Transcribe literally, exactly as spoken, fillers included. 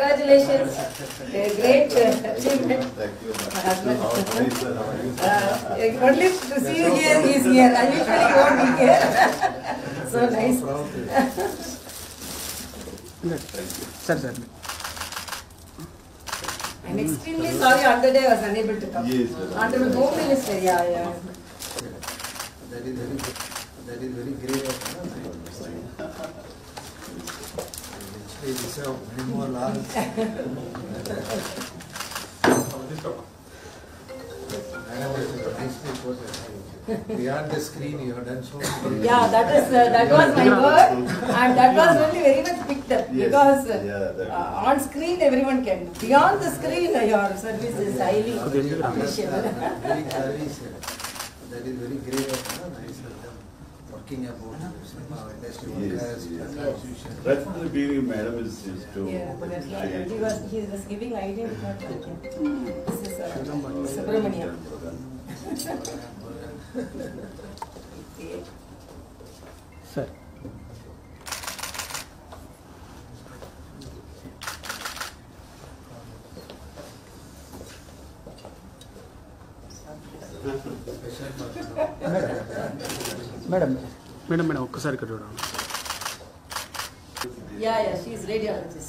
Congratulations. Great achievement. Thank you. My husband. Uh, only to see you here, he is here. I usually won't be here. So nice. Thank you. Sir, I'm extremely sorry on the day I was unable to come. Yes, Honorable Home Minister, yeah, yeah. That is very, that is very great. Actually, this is many more hours. Beyond the screen, you have done so much. Yeah, that is uh, that was my work, and that was only very much picked up because uh, on screen everyone can. Beyond the screen, your service is highly appreciated. That is very great. I said them working about cinema industry workers. That's the beginning, madam, is is to. Yeah, but that's not. He was he was giving idea. This is Subramaniam. Sir. Madam, madam, madam, yeah, yeah, she is radiologist.